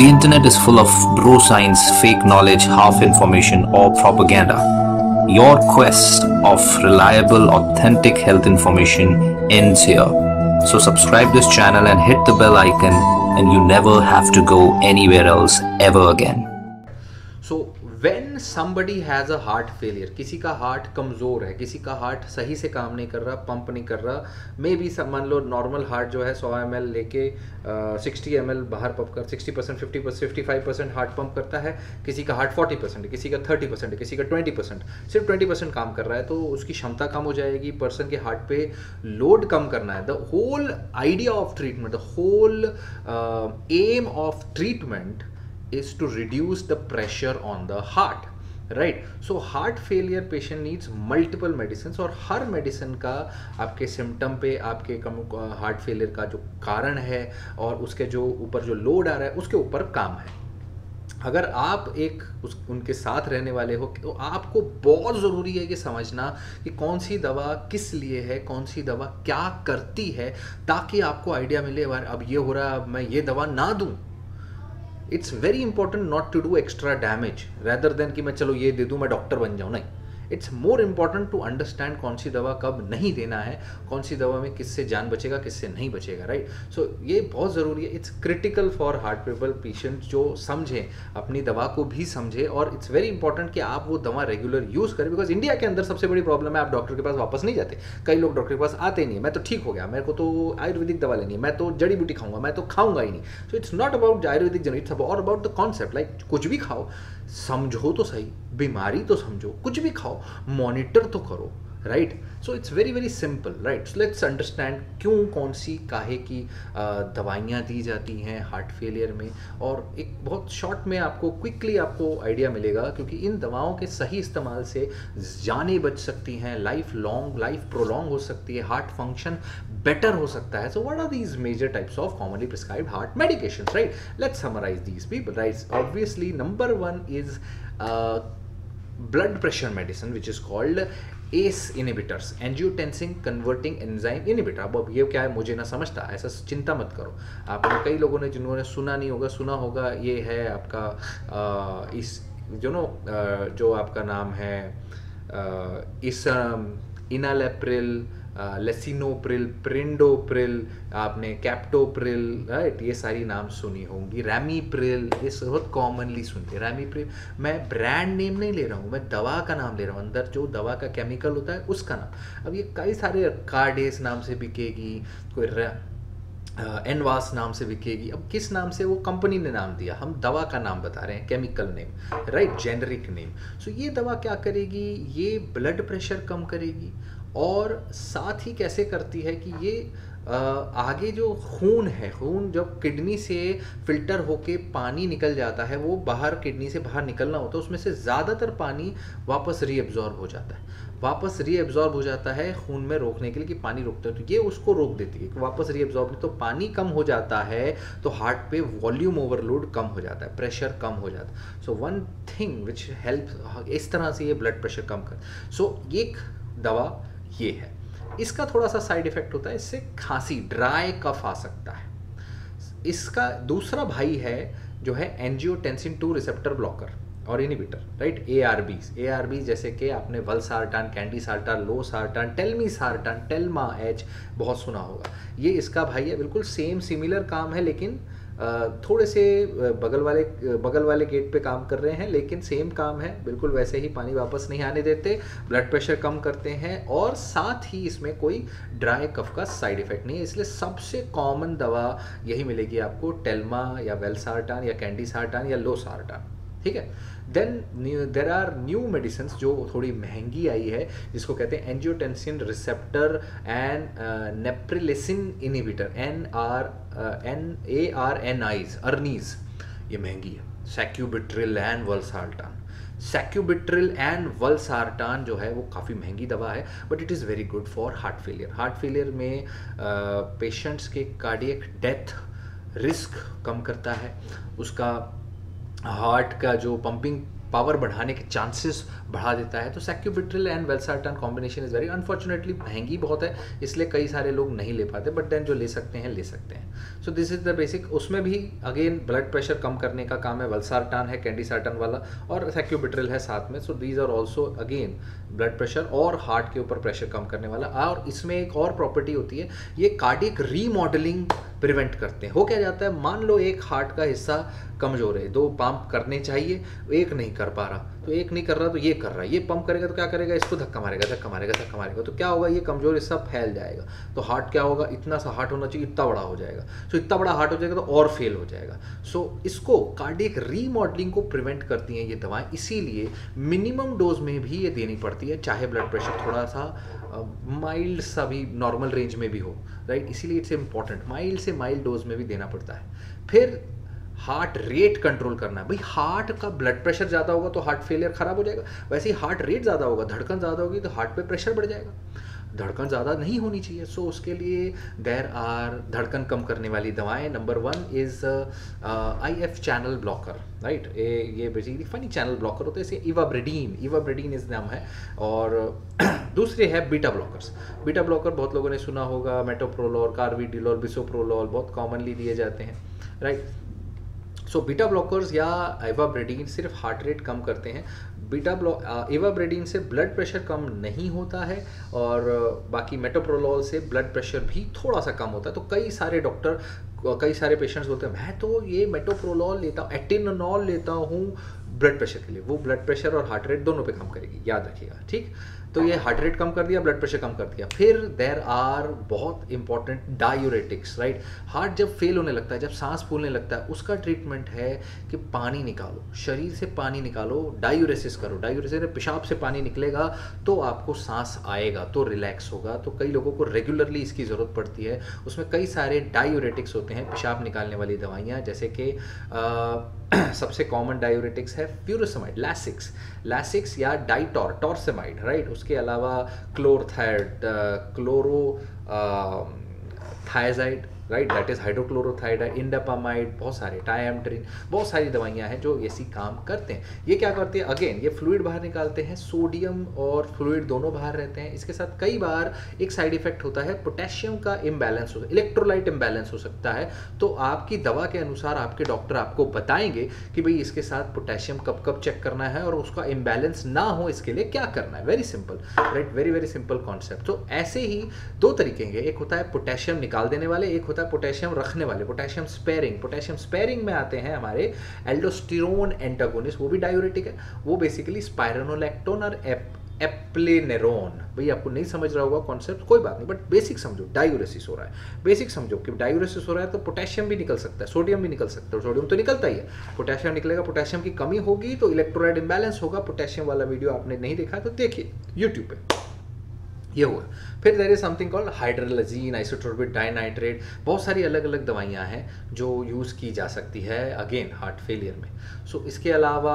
The internet is full of bro science, fake knowledge, half information or propaganda. Your quest of reliable, authentic health information ends here. So subscribe this channel and hit the bell icon and you never have to go anywhere else ever again. So when somebody has a heart failure, किसी का heart कमज़ोर है, किसी का heart सही से काम नहीं कर रहा, पंप नहीं कर रहा, मे बी मान लो नॉर्मल हार्ट जो है 100 ml लेके 60 ml बाहर पंप कर 60%, 50%, 55% हार्ट पंप करता है, किसी का हार्ट 40%, किसी का 30%, किसी का 20%, सिर्फ 20% काम कर रहा है, तो उसकी क्षमता कम हो जाएगी, पर्सन के हार्ट पे लोड कम करना है। The whole idea of treatment, the whole aim of treatment is to reduce the pressure on the heart, right? So heart failure patient needs multiple medicines और हर medicine का आपके symptom पे, आपके heart failure का जो कारण है और उसके जो ऊपर जो load आ रहा है उसके ऊपर काम है। अगर आप एक उनके साथ रहने वाले हो तो आपको बहुत ज़रूरी है कि समझना कि कौन सी दवा किस लिए है, कौन सी दवा क्या करती है, ताकि आपको आइडिया मिले अब ये हो रहा है, मैं ये दवा ना दूँ। It's very important not to do extra damage rather than कि मैं चलो ये दे दूँ मैं डॉक्टर बन जाऊँ, नहीं। It's more important to understand कौन सी दवा कब नहीं देना है, कौन सी दवा में किससे जान बचेगा, किससे नहीं बचेगा, राइट? सो ये बहुत ज़रूरी है। It's critical for heart fail patient जो समझें, अपनी दवा को भी समझें, और इट्स वेरी इंपॉर्टेंट कि आप वो दवा रेगुलर यूज़ करें, बिकॉज इंडिया के अंदर सबसे बड़ी प्रॉब्लम है आप डॉक्टर के पास वापस नहीं जाते। कई लोग डॉक्टर के पास आते नहीं है, मैं तो ठीक हो गया, मेरे को तो आयुर्वेदिक दवा लेनी है, मैं तो जड़ी बूटी खाऊंगा, मैं तो खाऊंगा ही नहीं। So it's not about Ayurvedic generic, it's about the concept, like कुछ भी खाओ, समझो तो सही, बीमारी तो समझो, कुछ भी खाओ मॉनिटर तो करो, right? So it's very very simple, right? So let's understand क्यों, कौन सी काहे की दवाइयाँ दी जाती हैं हार्ट फेलियर में, और एक बहुत शॉर्ट में आपको क्विकली आपको आइडिया मिलेगा, क्योंकि इन दवाओं के सही इस्तेमाल से जानें बच सकती हैं, लाइफ लॉन्ग, लाइफ प्रोलॉन्ग हो सकती है, हार्ट फंक्शन बेटर हो सकता है। So what are these major types of commonly prescribed heart medications, right? Let's summarise these people, right? Obviously number one is blood pressure medicine which is called ACE inhibitors, angiotensin converting enzyme inhibitor। अब ये क्या है मुझे ना समझता, ऐसा चिंता मत करो। आप कई लोगों ने जिन्होंने सुना नहीं होगा, सुना होगा, ये है आपका इस जो आपका नाम है इस इनालेप्रिल, लेसिनोप्रिल, प्रिंडोप्रिल, आपने कैप्टोप्रिल, राइट? ये सारी नाम सुनी होंगी। रैमीप्रिल, ये बहुत कॉमनली सुनते हैं। रैमीप्रिल, मैं ब्रांड नेम नहीं ले रहा हूँ, मैं दवा का नाम ले रहा हूँ, अंदर जो दवा का केमिकल होता है उसका नाम। अब ये कई सारे कार्डेस नाम से बिकेगी, कोई एनवास नाम से बिकेगी। अब किस नाम से, वो कंपनी ने नाम दिया, हम दवा का नाम बता रहे हैं, chemical name, right? Generic name. So ये दवा क्या करेगी, ये ब्लड प्रेशर कम करेगी, और साथ ही कैसे करती है कि ये आगे जो खून है, खून जब किडनी से फिल्टर होके पानी निकल जाता है, वो बाहर किडनी से बाहर निकलना होता है, उसमें से ज़्यादातर पानी वापस रीअब्जॉर्ब हो जाता है, वापस रीअब्जॉर्ब हो जाता है खून में रोकने के लिए कि पानी रोकता है, तो ये उसको रोक देती है कि वापस रीअब्जॉर्ब, तो पानी कम हो जाता है, तो हार्ट पे वॉल्यूम ओवरलोड कम हो जाता है, प्रेशर कम हो जाता है। So one thing which help, इस तरह से ये ब्लड प्रेशर कम कर। सो एक दवा ये है, इसका थोड़ा सा साइड इफेक्ट होता है, इससे खांसी, ड्राई कफ आ सकता है। इसका दूसरा भाई है जो है एंजियोटेंसिन 2 रिसेप्टर ब्लॉकर और इनिबिटर, राइट? ARBs जैसे कि आपने valsartan, candesartan, losartan, telmisartan, Telma H बहुत सुना होगा, ये इसका भाई है। बिल्कुल सेम सिमिलर काम है, लेकिन थोड़े से बगल वाले गेट पे काम कर रहे हैं, लेकिन सेम काम है। बिल्कुल वैसे ही पानी वापस नहीं आने देते, ब्लड प्रेशर कम करते हैं, और साथ ही इसमें कोई ड्राई कफ का साइड इफेक्ट नहीं है, इसलिए सबसे कॉमन दवा यही मिलेगी आपको, टेल्मा या वेलसार्टन या कैंडीसार्टन या लोसार्टन, ठीक है? Then there are new medicine जो थोड़ी महंगी आई है, जिसको कहते हैं angiotensin receptor and neprilysin inhibitor, ARNIs, ARNIs, ये महंगी है। सैक्यूबिट्रिल एंड वलसार्टन जो है वो काफ़ी महंगी दवा है, but it is very good for heart failure. Heart failure में पेशेंट्स के कार्डियक डेथ रिस्क कम करता है, उसका हार्ट का जो पंपिंग पावर बढ़ाने के चांसेस बढ़ा देता है। तो sacubitril and valsartan combination is very unfortunately महंगी बहुत है, इसलिए कई सारे लोग नहीं ले पाते, बट देन जो ले सकते हैं ले सकते हैं। So this is the basic. उसमें भी अगेन ब्लड प्रेशर कम करने का काम है, वेलसार्टन है कैंडीसार्टन वाला और सैक्यूबिट्रिल है साथ में। So these are also again blood pressure और हार्ट के ऊपर प्रेशर कम करने वाला। और इसमें एक और प्रॉपर्टी होती है, ये कार्डियक रीमॉडलिंग प्रिवेंट करते हैं। हो क्या जाता है, मान लो एक हार्ट का हिस्सा कमज़ोर है, 2 पंप करने चाहिए, एक नहीं कर पा रहा, तो एक नहीं कर रहा तो ये कर रहा है, ये पंप करेगा तो क्या करेगा, इसको धक्का मारेगा धक्का मारेगा धक्का मारेगा, तो क्या होगा, ये कमज़ोर हिस्सा फैल जाएगा। तो हार्ट क्या होगा, इतना सा हार्ट होना चाहिए इतना बड़ा हो जाएगा, सो इतना बड़ा हार्ट हो जाएगा तो और फेल हो जाएगा। सो इसको कार्डियक रीमॉडलिंग को प्रिवेंट करती हैं ये दवाएँ, इसीलिए मिनिमम डोज में भी ये देनी पड़ती है, चाहे ब्लड प्रेशर थोड़ा सा माइल्ड सा भी नॉर्मल रेंज में भी हो, राइट। इसीलिए इट्स इंपॉर्टेंट, माइल्ड से माइल्ड डोज में भी देना पड़ता है। फिर हार्ट रेट कंट्रोल करना है, भाई हार्ट का ब्लड प्रेशर ज़्यादा होगा तो हार्ट फेलियर ख़राब हो जाएगा, वैसे ही हार्ट रेट ज़्यादा होगा, धड़कन ज़्यादा होगी तो हार्ट पे प्रेशर बढ़ जाएगा, धड़कन ज़्यादा नहीं होनी चाहिए। सो उसके लिए देयर आर धड़कन कम करने वाली दवाएं। Number 1 is IF channel blocker, right. ये बेसिकली फनी चैनल ब्लॉकर होते हैं, इसे इवाब्रेडीन इस नाम है। और दूसरे है बीटा ब्लॉकर्स। बीटा ब्लॉकर बहुत लोगों ने सुना होगा, मेटोप्रोलॉल, कार्वेडिलोल, बिसोप्रोलॉल बहुत कॉमनली दिए जाते हैं, राइट। सो बीटा ब्लॉकर्स या इवाब्रेडीन सिर्फ हार्ट रेट कम करते हैं, इवाब्रेडीन से ब्लड प्रेशर कम नहीं होता है, और बाकी मेटोप्रोलॉल से ब्लड प्रेशर भी थोड़ा सा कम होता है। तो कई सारे डॉक्टर, कई सारे पेशेंट्स बोलते हैं मैं तो ये मेटोप्रोलॉल लेता हूँ, एटेनोल लेता हूँ ब्लड प्रेशर के लिए, वो ब्लड प्रेशर और हार्ट रेट दोनों पे काम करेगी, याद रखिएगा, ठीक। तो ये हार्ट रेट कम कर दिया, ब्लड प्रेशर कम कर दिया। फिर देयर आर बहुत इंपॉर्टेंट डायूरेटिक्स, राइट। हार्ट जब फेल होने लगता है, जब सांस फूलने लगता है, उसका ट्रीटमेंट है कि पानी निकालो, शरीर से पानी निकालो, डायूरेसिस करो। डायूरेसिस में पेशाब से पानी निकलेगा तो आपको सांस आएगा तो रिलैक्स होगा। तो कई लोगों को रेगुलरली इसकी ज़रूरत पड़ती है। उसमें कई सारे डायूरेटिक्स होते हैं, पेशाब निकालने वाली दवाइयाँ, जैसे कि सबसे कॉमन डायूरेटिक्स है फ्यूरोसेमाइड, लैसिक्स या डाइटॉर, टॉर्सेमाइड, राइट। उसके अलावा chlorothiazide, right, that is hydrochlorothiazide, indapamide, बहुत सारे टाइमट्रिन, बहुत सारी दवाइयाँ हैं जो ऐसी काम करते हैं। ये क्या करते हैं, अगेन ये फ्लूइड बाहर निकालते हैं, सोडियम और फ्लूइड दोनों बाहर रहते हैं। इसके साथ कई बार एक साइड इफेक्ट होता है, पोटेशियम का इम्बैलेंस होता है, इलेक्ट्रोलाइट इम्बैलेंस हो सकता है। तो आपकी दवा के अनुसार आपके डॉक्टर आपको बताएंगे कि भाई इसके साथ पोटेशियम कब कब चेक करना है और उसका इम्बैलेंस ना हो इसके लिए क्या करना है। Very simple, right, very very simple concept. तो ऐसे ही 2 तरीके हैं, एक होता है पोटेशियम निकाल देने वाले, एक पोटेशियम रखने वाले, पोटेशियम स्पेयरिंग। पोटेशियम स्पेयरिंग में आते हैं हमारे एल्डोस्टेरोन एंटागोनिस्ट, वो भी डायूरेटिक है, वो बेसिकली स्पाइरोनोलैक्टोन और एप्लेनेरोन। भाई आपको नहीं समझ रहा होगा कॉन्सेप्ट, कोई बात नहीं, बट बेसिक समझो, डायूरेसिस हो रहा है, बेसिक समझो कि डायूरेसिस हो रहा है तो पोटेशियम भी निकल सकता है, सोडियम भी निकल सकता है, सोडियम तो निकलता ही है, पोटेशियम निकलेगा, पोटेशियम की कमी होगी तो इलेक्ट्रोलाइट इंबैलेंस होगा। पोटेशियम वाला वीडियो आपने नहीं देखा तो देखिए यूट्यूब पर, ये हुआ। फिर there is something called hydralazine, isosorbide, dinitrate, बहुत सारी अलग अलग दवाइयाँ हैं जो यूज़ की जा सकती है अगेन हार्ट फेलियर में। सो इसके अलावा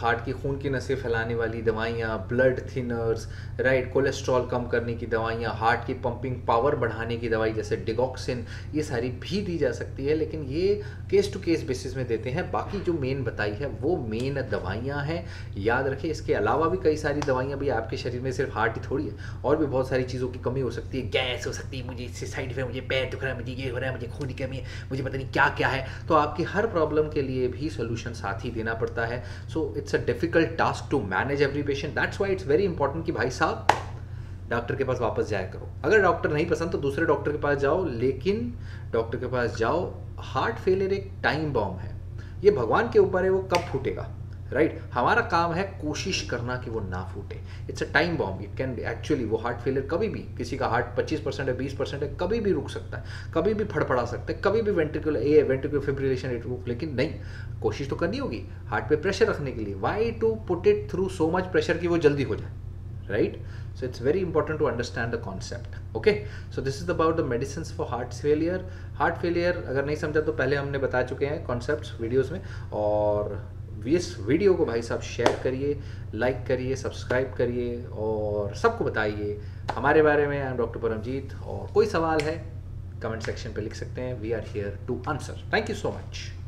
हार्ट की खून की नसें फैलाने वाली दवाइयाँ, ब्लड थिनर्स, राइट, कोलेस्ट्रॉल कम करने की दवाइयाँ, हार्ट की पंपिंग पावर बढ़ाने की दवाई जैसे डिगॉक्सिन, ये सारी भी दी जा सकती है, लेकिन ये केस टू केस बेसिस में देते हैं। बाकी जो मेन बताई है वो मेन दवाइयाँ हैं, याद रखें। इसके अलावा भी कई सारी दवाइयाँ भी, आपके शरीर में सिर्फ हार्ट ही थोड़ी है, और भी बहुत सारी चीज़ों की कमी हो सकती है, गैस हो सकती है, मुझे इससे साइड इफेक्ट, मुझे पैर दुख रहा है, मुझे ये हो रहा है, मुझे खून की कमी है, मुझे पता नहीं क्या क्या है। तो आपकी हर प्रॉब्लम के लिए भी सोल्यूशन साथ ही देना पड़ता है। So it's a difficult task to manage every patient, that's why it's very important कि भाई साहब डॉक्टर के पास वापस जाया करो। अगर डॉक्टर नहीं पसंद तो दूसरे डॉक्टर के पास जाओ, लेकिन डॉक्टर के पास जाओ। हार्ट फेलियर एक टाइम बॉम्ब है, ये भगवान के ऊपर है वो कब फूटेगा, राइट। हमारा काम है कोशिश करना कि वो ना फूटे। It's a time bomb, it can be actually, वो हार्ट फेलियर कभी भी, किसी का हार्ट 25% है, 20% है, कभी भी रुक सकता है, कभी भी फड़फड़ा सकता है, कभी भी वेंट्रिकुलर फिब्रिलेशन रेट रुक, लेकिन नहीं, कोशिश तो करनी होगी हार्ट पे प्रेशर रखने के लिए। Why to put it through so much pressure कि वो जल्दी हो जाए, right. So it's very important to understand the concept. Okay, so this is about the medicines for heart failure. Heart failure अगर नहीं समझा तो पहले हमने बता चुके हैं कॉन्सेप्ट्स वीडियोज़ में। और इस वीडियो को भाई साहब शेयर करिए, लाइक करिए, सब्सक्राइब करिए और सबको बताइए हमारे बारे में। आई एम डॉक्टर परमजीत, और कोई सवाल है कमेंट सेक्शन पे लिख सकते हैं, we are here to answer. Thank you so much.